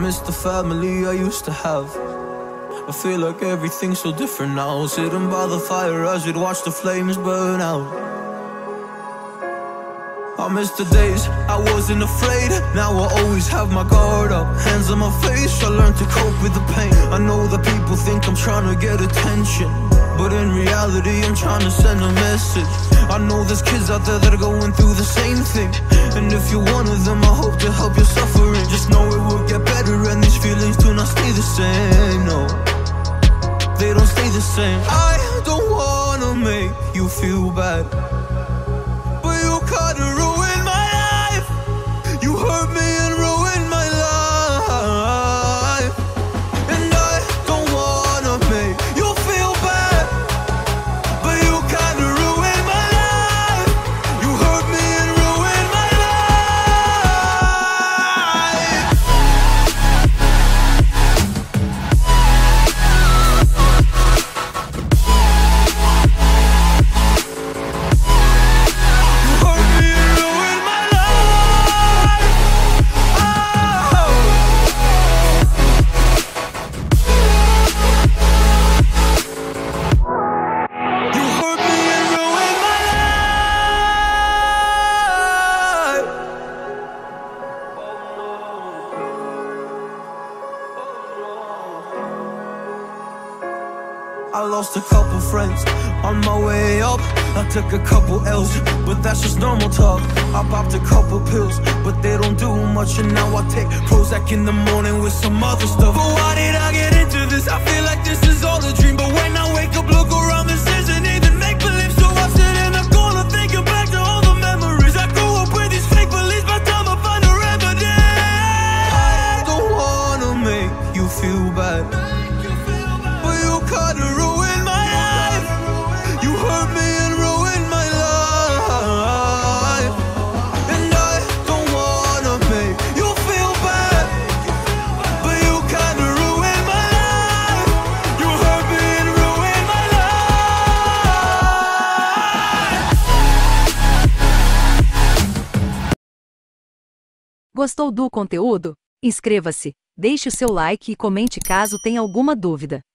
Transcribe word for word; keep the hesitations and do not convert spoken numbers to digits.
miss the family I used to have. I feel like everything's so different now. Sitting by the fire as we'd watch the flames burn out. I miss the days I wasn't afraid. Now I always have my guard up, hands on my face. I learned to cope with the pain. I know that people think I'm trying to get attention, but in reality I'm trying to send a message. I know there's kids out there that are going through the same thing, and if you're one of them I hope to help your suffering. Just know it will get better and these feelings do not stay the same. No, they don't stay the same. I don't wanna make you feel bad, but you kinda ruined my life. You hurt me and ruined my life. And I don't wanna make you feel bad, but you kinda ruined my life. You hurt me and ruined my life. You hurt me and ruined my life. Oh. You hurt me and ruined my life. I lost a couple friends on my way up. I took a couple L's, but that's just normal talk. I popped a couple pills, but they don't do much. And now I take Prozac in the morning with some other stuff. But why did I get into this? I feel like this is all a dream. But when I wake up, look around, this isn't even make-believe. So I sit in the corner thinking back to all the memories. I grew up with these fake beliefs, by the time I find a remedy. I don't wanna make you feel bad, but you kinda ruined my life. You hurt me and ruined my life. And I don't wanna make you feel bad, but you kinda ruined my life. You hurt me and ruined my life. Gostou do conteúdo? Inscreva-se, deixe o seu like e comente caso tenha alguma dúvida.